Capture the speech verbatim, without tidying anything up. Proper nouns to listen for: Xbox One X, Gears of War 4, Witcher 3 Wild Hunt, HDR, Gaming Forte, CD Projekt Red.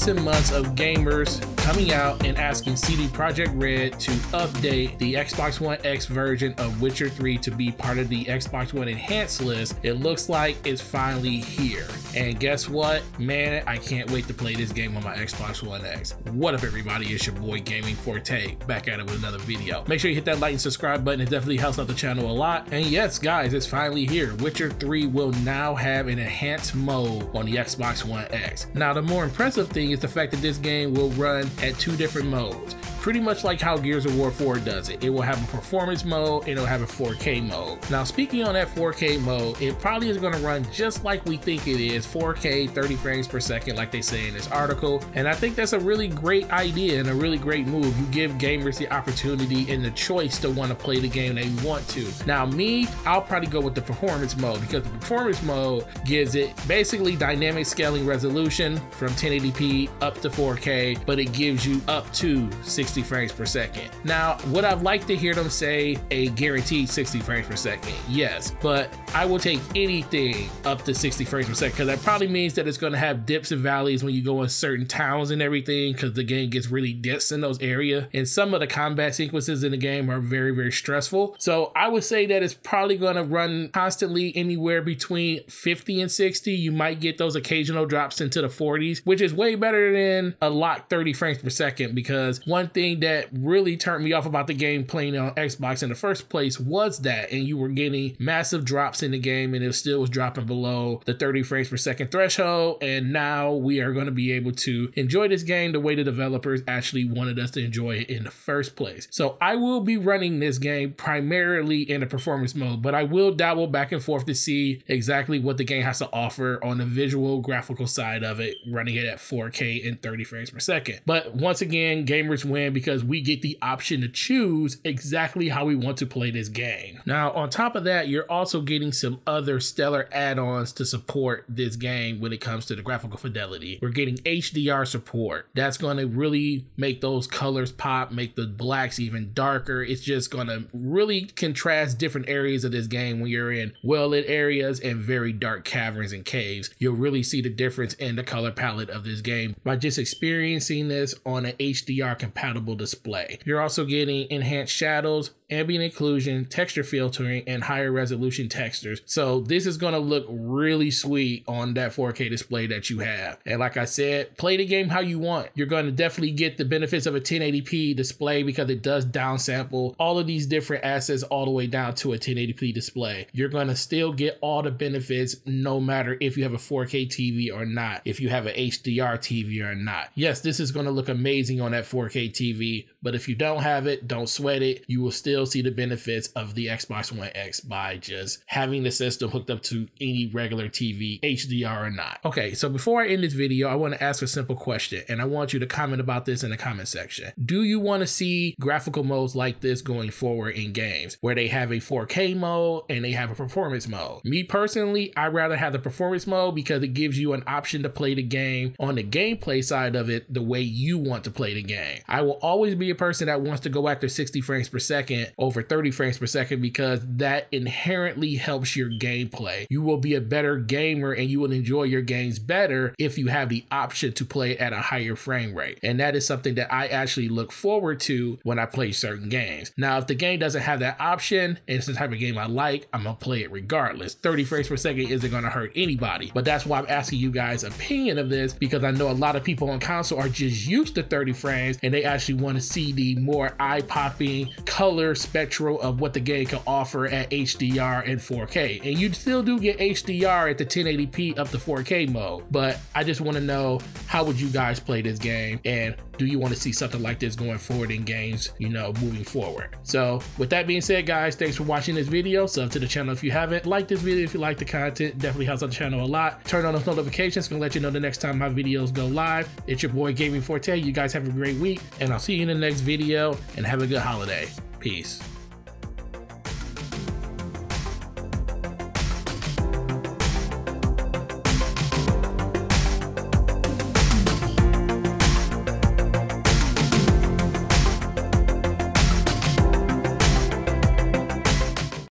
months and months of gamers coming out and asking C D Projekt Red to update the Xbox One X version of Witcher three to be part of the Xbox One Enhanced list, it looks like it's finally here. And guess what? Man, I can't wait to play this game on my Xbox One X. What up, everybody? It's your boy Gaming Forte, back at it with another video. Make sure you hit that like and subscribe button. It definitely helps out the channel a lot. And yes, guys, it's finally here. Witcher three will now have an enhanced mode on the Xbox One X. Now, the more impressive thing is the fact that this game will run at two different modes. Pretty much like how Gears of War four does it. It will have a performance mode, and it'll have a four K mode. Now, speaking on that four K mode, it probably is gonna run just like we think it is, four K, thirty frames per second, like they say in this article. And I think that's a really great idea and a really great move. You give gamers the opportunity and the choice to wanna play the game they want to. Now, me, I'll probably go with the performance mode, because the performance mode gives it basically dynamic scaling resolution from ten eighty p up to four K, but it gives you up to sixty frames per second. Now, would I like to hear them say a guaranteed sixty frames per second? Yes, but I will take anything up to sixty frames per second, because that probably means that it's going to have dips and valleys when you go in certain towns and everything, because the game gets really dense in those areas, and some of the combat sequences in the game are very, very stressful. So I would say that it's probably going to run constantly anywhere between fifty and sixty. You might get those occasional drops into the forties, which is way better than a locked thirty frames per second, because one thing that really turned me off about the game playing on Xbox in the first place was that, and you were getting massive drops in the game, and it still was dropping below the thirty frames per second threshold. And now we are going to be able to enjoy this game the way the developers actually wanted us to enjoy it in the first place. So I will be running this game primarily in a performance mode, but I will dabble back and forth to see exactly what the game has to offer on the visual graphical side of it, running it at four K and thirty frames per second. But once again, gamers win, because we get the option to choose exactly how we want to play this game. Now, on top of that, you're also getting some other stellar add-ons to support this game when it comes to the graphical fidelity. We're getting H D R support. That's going to really make those colors pop, make the blacks even darker. It's just going to really contrast different areas of this game. When you're in well-lit areas and very dark caverns and caves, you'll really see the difference in the color palette of this game by just experiencing this on an H D R compatible display. You're also getting enhanced shadows, ambient occlusion, texture filtering, and higher resolution textures. So this is going to look really sweet on that four K display that you have. And like I said, play the game how you want. You're going to definitely get the benefits of a ten eighty p display, because it does downsample all of these different assets all the way down to a ten eighty p display. You're going to still get all the benefits no matter if you have a four K T V or not, if you have an H D R T V or not. Yes, this is going to look amazing on that four K T V, but if you don't have it, don't sweat it. You will still see the benefits of the Xbox One X by just having the system hooked up to any regular T V, H D R or not. Okay, so before I end this video, I want to ask a simple question, and I want you to comment about this in the comment section. Do you want to see graphical modes like this going forward in games, where they have a four K mode and they have a performance mode? Me personally, I'd rather have the performance mode, because it gives you an option to play the game on the gameplay side of it the way you want to play the game. I will always be a person that wants to go after sixty frames per second over thirty frames per second, because that inherently helps your gameplay. You will be a better gamer and you will enjoy your games better if you have the option to play at a higher frame rate. And that is something that I actually look forward to when I play certain games. Now, if the game doesn't have that option and it's the type of game I like, I'm gonna play it regardless. thirty frames per second isn't gonna hurt anybody. But that's why I'm asking you guys' opinion of this, because I know a lot of people on console are just used to thirty frames, and they actually want to see the more eye-popping color spectral of what the game can offer at H D R and four K. And you still do get H D R at the ten eighty p up to four K mode, but I just want to know, how would you guys play this game, and do you want to see something like this going forward in games, you know, moving forward? So with that being said, guys, thanks for watching this video. Sub to the channel if you haven't. Like this video if you like the content. Definitely helps out the channel a lot. Turn on those notifications, gonna let you know the next time my videos go live. It's your boy Gaming Forte. You guys have a great week, and I'll see you in the next video, and have a good holiday. Peace.